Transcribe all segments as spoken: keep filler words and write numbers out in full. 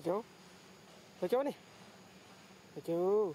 Rojo, Rojo nih, Rojo.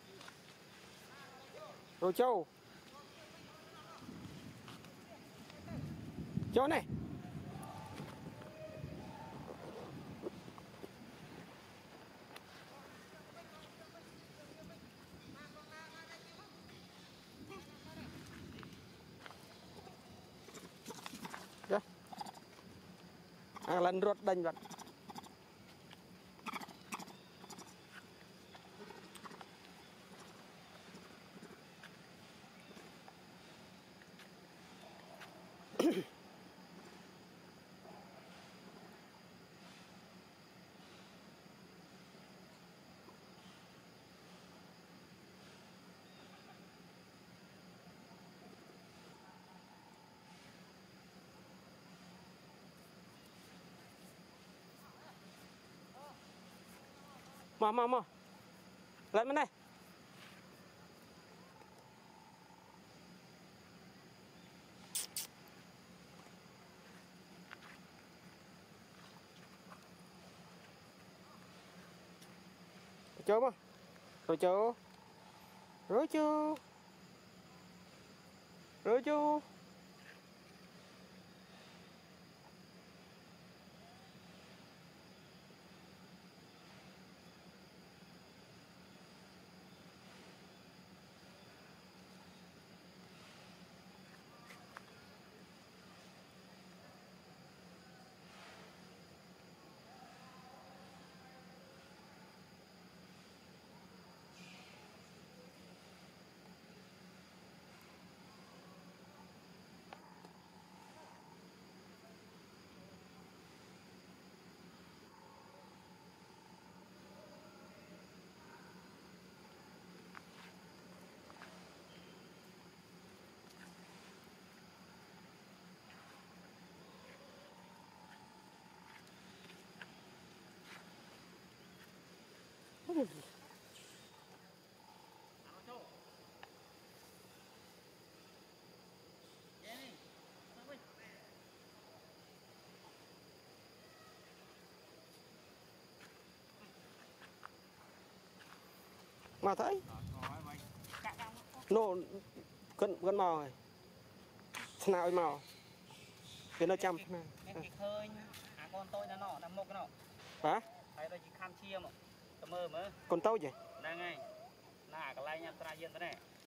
Rojo, Rojo này, đó, ăn lần rốt đánh vật. Mau mau mau, lên bên đây. Rojo mà, Rojo, Rojo, Rojo. Rojo, Jenny, sampai. Mà thấy, nô gần gần màu này, nào màu, cái nó chăm. Cái khơi, à con tôi nó nọ, nằm một cái nọ. Hả? Thấy đây chỉ kham chia mà. Còn tao vậy? Đang ngay, nà cái lai nhặt ra yên thế này.